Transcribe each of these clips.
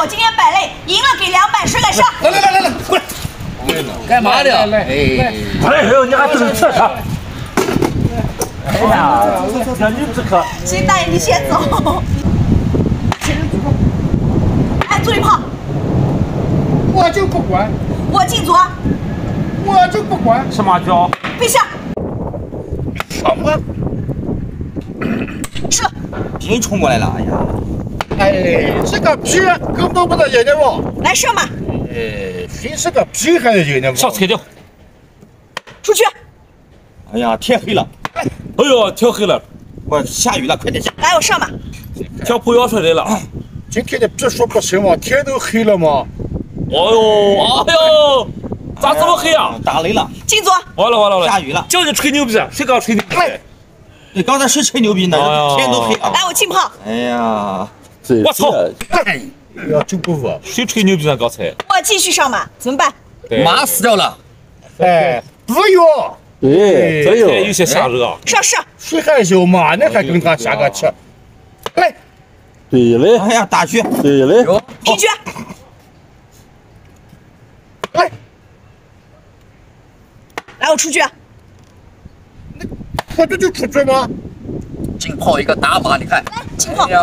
我今天摆擂赢了给200，输了上。来，过来。干嘛的？哎，来人，你还等吃啥？哎呀，让你吃可。所以大爷，你先走。哎，朱林炮。我就不管。我进左。我就不管。什么叫？背下。吃了。别人冲过来了，哎呀！哎，这个皮根本不是有点旺。来射嘛！哎，谁是个皮还是有点旺？上踩掉。出去。哎呀，天黑了。哎呦，天黑了，快下雨了，快点下。来，我上吧。像不要出来了。今天的皮说不行吗？天都黑了吗？哎呦，咋这么黑啊？打雷了。进左。完了。下雨了。叫你吹牛逼，谁敢吹牛逼？你刚才是吹牛逼呢，天都黑了。来，我浸泡。哎呀，我操！哎呀，就不服。谁吹牛逼呢？刚才。我继续上马，怎么办？马死掉了。哎，不要。对，这有些吓人啊。是。谁还小马呢？还跟他下个棋？来。对嘞。哎呀，打车。对嘞。平车。来。来，我出去。 我这就出去吗？浸泡一个打马，你看，来浸泡。哎呀，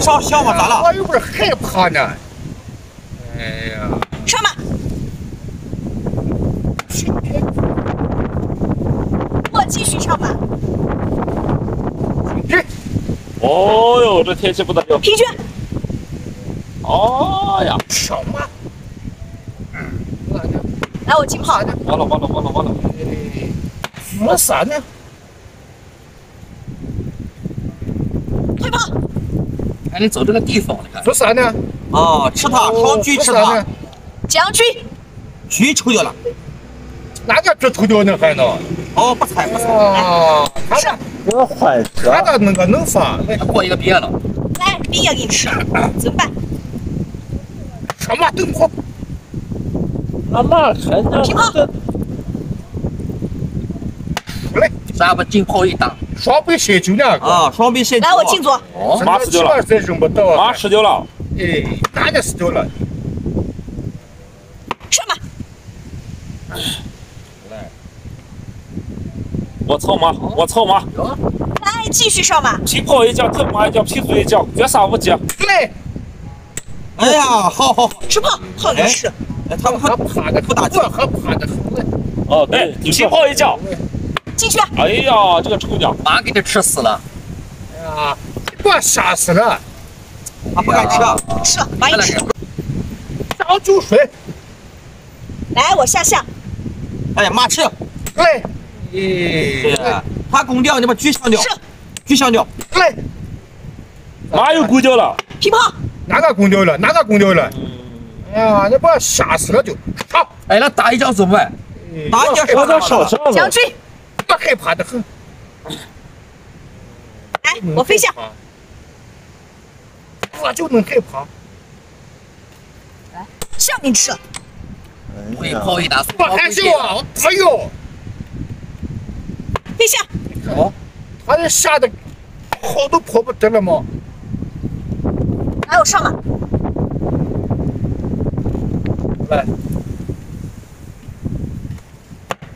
上香吧，咋了？我有点害怕呢。哎呀，上吧。我继续上吧。哦呦，这天气不得了。平均。哦呀，什么？来，我浸泡。完了。我啥呢？ 退炮！还能走这个地方，你看。说啥呢？啊，吃它，双狙吃它。将狙。狙抽掉了。哪个狙抽掉呢？还能？哦，不踩。哦，是。我坏死了。他的那个能发，过一个别了。来，冰也给你吃，怎么办？什么灯泡？那嘛还能？平炮。来。 咱们浸泡一打，双倍血球呢？啊，双倍血球。来，我进左。马死掉了，马死掉了。哎，哪个死掉了？上马。来，我操马。来，继续上马。浸泡一将，跳马一将，劈卒一将，绝杀无解。来。哎呀，好。吃炮，炮能吃。哎，他们还爬的不打架，还爬的很。哦，对，浸泡一将。 进去！哎呀，这个臭鸟，马给它吃死了！哎呀，给我吓死了！它不敢吃，吃了，马也吃。烧酒水，来，我下。哎呀，马吃！来，哎，它拱掉，你把狙上掉。是，狙上掉。来，马又拱掉了。平炮，哪个拱掉了？哎呀，你把我吓死了就。好，哎，那打一将怎么办？打一将少点少伤。将军。 我害怕的很。哎，我飞下。我就能害怕。来，像你吃。我一抛一打。我害羞啊！我不要。飞下。好。他这吓得跑都跑不得了吗？来，我上马。来。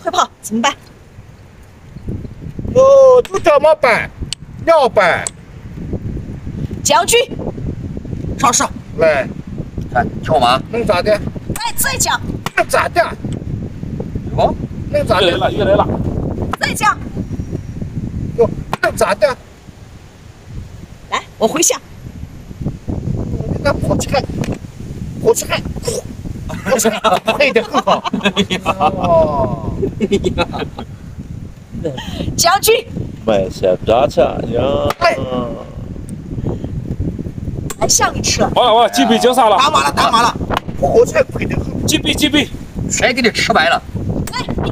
退炮怎么办？ 哦，就这么办，要办。将军，上市来，看跳马能咋的？来再讲，能咋的？哦，能咋的？又来了。再讲，哟，能咋的？来，我回下。我给他跑起来，快点，哦。将军，买些炸虾呀！哎，像你吃。完了，鸡背惊杀了。打马了！我才亏的。鸡背，谁给你吃白了？来，平炮。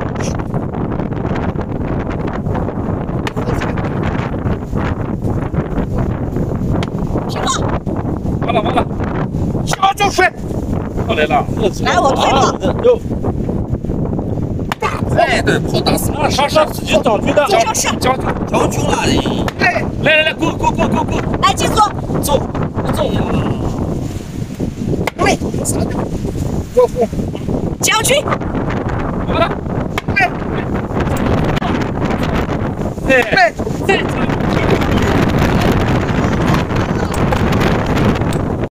完了！小酒水，过来了。来，我退炮。 哎，对，跑打死了，上自己找军的，将军了，哎，来，滚，来，进坐，走， Calçada. Vou. Tchau, Tim. Bora. É.